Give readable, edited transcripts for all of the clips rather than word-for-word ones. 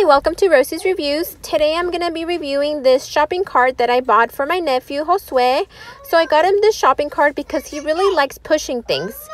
Hi, welcome to Rosie's Reviews. Today I'm going to be reviewing this shopping cart that I bought for my nephew, Josue. So I got him this shopping cart because he really likes pushing things.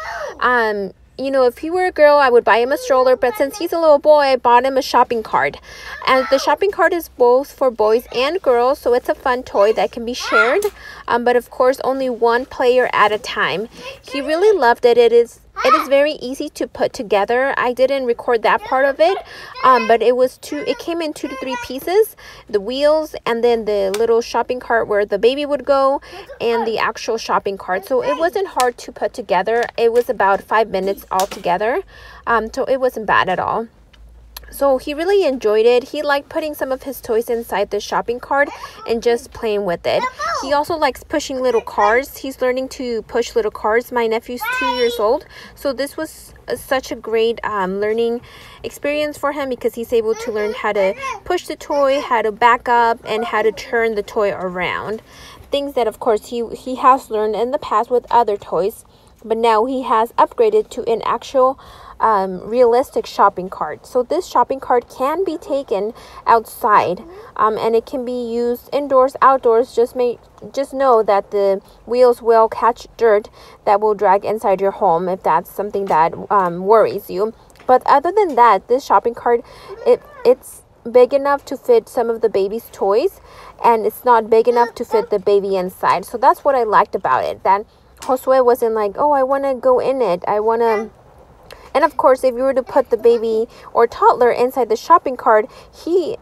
You know, if he were a girl, I would buy him a stroller, but since he's a little boy, I bought him a shopping cart. And the shopping cart is both for boys and girls, so it's a fun toy that can be shared, but of course only one player at a time. He really loved it. It is very easy to put together. I didn't record that part of it, but it came in 2 to 3 pieces: the wheels, and then the little shopping cart where the baby would go, and the actual shopping cart. So it wasn't hard to put together. It was about 5 minutes altogether, so it wasn't bad at all. So he really enjoyed it. He liked putting some of his toys inside the shopping cart and just playing with it. He also likes pushing little cars. He's learning to push little cars. My nephew's 2 years old, so this was such a great learning experience for him because he's able to learn how to push the toy, how to back up, and how to turn the toy around. Things that, of course, he has learned in the past with other toys, but now he has upgraded to an actual realistic shopping cart. So this shopping cart can be taken outside, and it can be used indoors, outdoors. Just know that the wheels will catch dirt that will drag inside your home if that's something that worries you. But other than that, this shopping cart, it's big enough to fit some of the baby's toys, and it's not big enough to fit the baby inside. So that's what I liked about it, that Josue wasn't like, oh, I want to go in it, I want to. And of course, if you were to put the baby or toddler inside the shopping cart, he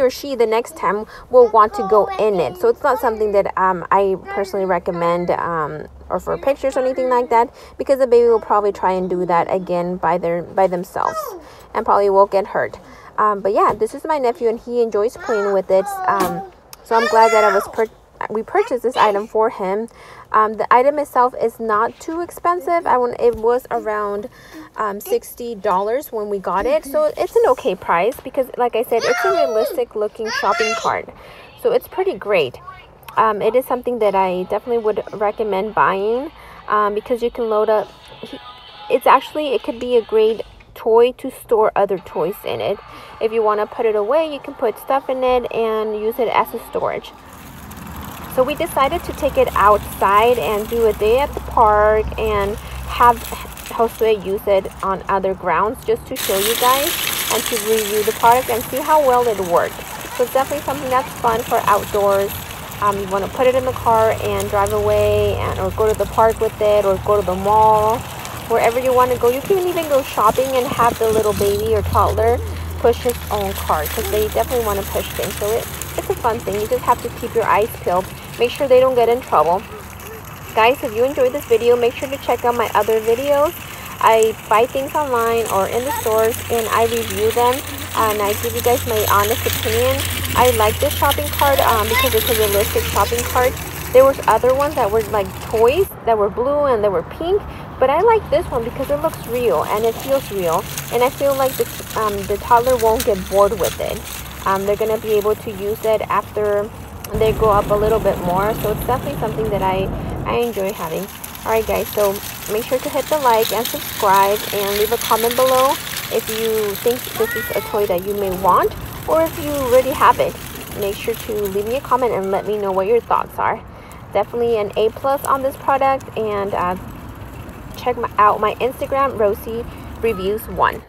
or she the next time will want to go in it. So it's not something that I personally recommend, or for pictures or anything like that, because the baby will probably try and do that again by themselves and probably will get hurt. But yeah, this is my nephew, and he enjoys playing with it. So I'm glad that we purchased this item for him. The item itself is not too expensive. It was around $60 when we got it, so it's an okay price because, like I said, it's a realistic looking shopping cart, so it's pretty great. It is something that I definitely would recommend buying, because you can load up. It could be a great toy to store other toys in it. If you want to put it away, you can put stuff in it and use it as a storage. So we decided to take it outside and do a day at the park and have Josue use it on other grounds, just to show you guys and to review the product and see how well it worked. So it's definitely something that's fun for outdoors. You want to put it in the car and drive away, or go to the park with it, or go to the mall, wherever you want to go. You can even go shopping and have the little baby or toddler push his own cart, because they definitely want to push things. So it's a fun thing. You just have to keep your eyes peeled. Make sure they don't get in trouble. Guys, if you enjoyed this video, make sure to check out my other videos. I buy things online or in the stores, and I review them, and I give you guys my honest opinion. I like this shopping cart because it's a realistic shopping cart. There was other ones that were like toys that were blue and they were pink, but I like this one because it looks real and it feels real, and I feel like the toddler won't get bored with it. They're going to be able to use it after they grow up a little bit more. So it's definitely something that I enjoy having. Alright guys, so make sure to hit the like and subscribe, and leave a comment below if you think this is a toy that you may want, or if you already have it. Make sure to leave me a comment and let me know what your thoughts are. Definitely an A+ on this product, and check out my Instagram, Rosie Reviews 1.